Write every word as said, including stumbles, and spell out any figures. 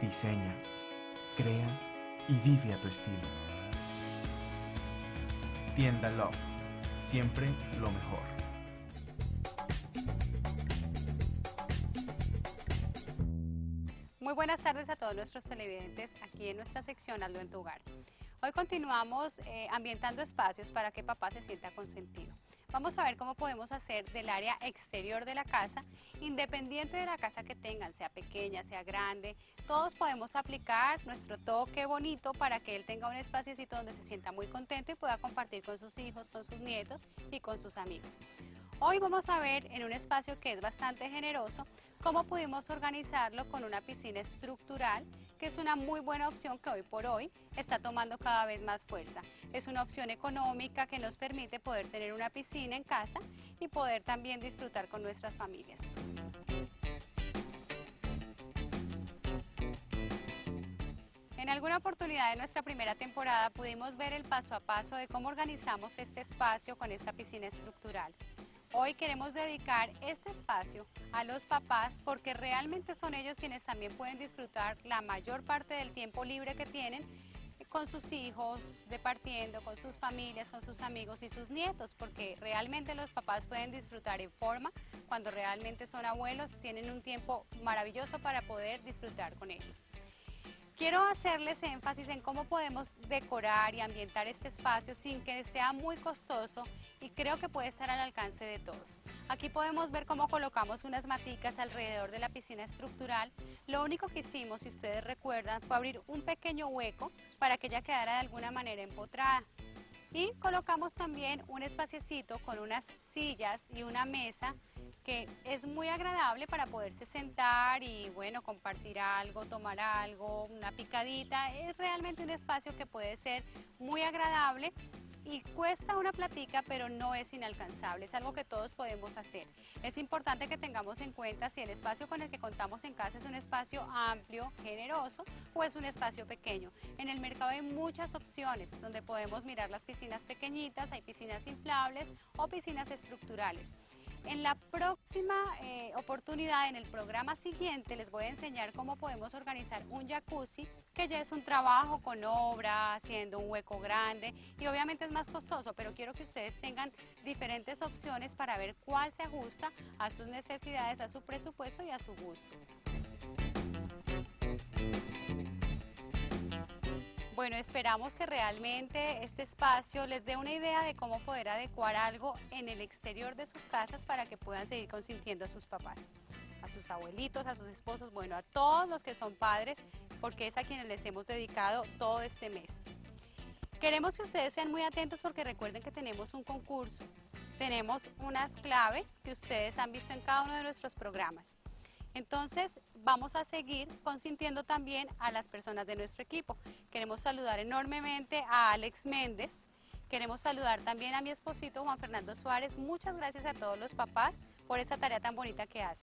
diseña, crea y vive a tu estilo. Tienda Love, siempre lo mejor. Muy buenas tardes a todos nuestros televidentes aquí en nuestra sección Hazlo en tu Hogar. Hoy continuamos eh, ambientando espacios para que papá se sienta consentido. Vamos a ver cómo podemos hacer del área exterior de la casa, independiente de la casa que tengan, sea pequeña, sea grande, todos podemos aplicar nuestro toque bonito para que él tenga un espacio donde se sienta muy contento y pueda compartir con sus hijos, con sus nietos y con sus amigos. Hoy vamos a ver en un espacio que es bastante generoso cómo pudimos organizarlo con una piscina estructural, que es una muy buena opción que hoy por hoy está tomando cada vez más fuerza. Es una opción económica que nos permite poder tener una piscina en casa y poder también disfrutar con nuestras familias. En alguna oportunidad de nuestra primera temporada pudimos ver el paso a paso de cómo organizamos este espacio con esta piscina estructural. Hoy queremos dedicar este espacio a los papás porque realmente son ellos quienes también pueden disfrutar la mayor parte del tiempo libre que tienen con sus hijos, departiendo, con sus familias, con sus amigos y sus nietos, porque realmente los papás pueden disfrutar en forma cuando realmente son abuelos, tienen un tiempo maravilloso para poder disfrutar con ellos. Quiero hacerles énfasis en cómo podemos decorar y ambientar este espacio sin que sea muy costoso y creo que puede estar al alcance de todos. Aquí podemos ver cómo colocamos unas maticas alrededor de la piscina estructural. Lo único que hicimos, si ustedes recuerdan, fue abrir un pequeño hueco para que ella quedara de alguna manera empotrada. Y colocamos también un espaciecito con unas sillas y una mesa que es muy agradable para poderse sentar y bueno, compartir algo, tomar algo, una picadita. Es realmente un espacio que puede ser muy agradable y cuesta una platica, pero no es inalcanzable, es algo que todos podemos hacer. Es importante que tengamos en cuenta si el espacio con el que contamos en casa es un espacio amplio, generoso o es un espacio pequeño. En el mercado hay muchas opciones donde podemos mirar las piscinas pequeñitas, hay piscinas inflables o piscinas estructurales. En la próxima eh, oportunidad, en el programa siguiente, les voy a enseñar cómo podemos organizar un jacuzzi, que ya es un trabajo con obra, haciendo un hueco grande y obviamente es más costoso, pero quiero que ustedes tengan diferentes opciones para ver cuál se ajusta a sus necesidades, a su presupuesto y a su gusto. Bueno, esperamos que realmente este espacio les dé una idea de cómo poder adecuar algo en el exterior de sus casas para que puedan seguir consintiendo a sus papás, a sus abuelitos, a sus esposos, bueno, a todos los que son padres, porque es a quienes les hemos dedicado todo este mes. Queremos que ustedes sean muy atentos porque recuerden que tenemos un concurso, tenemos unas claves que ustedes han visto en cada uno de nuestros programas. Entonces vamos a seguir consintiendo también a las personas de nuestro equipo. Queremos saludar enormemente a Alex Méndez, queremos saludar también a mi esposito Juan Fernando Suárez. Muchas gracias a todos los papás por esa tarea tan bonita que hacen.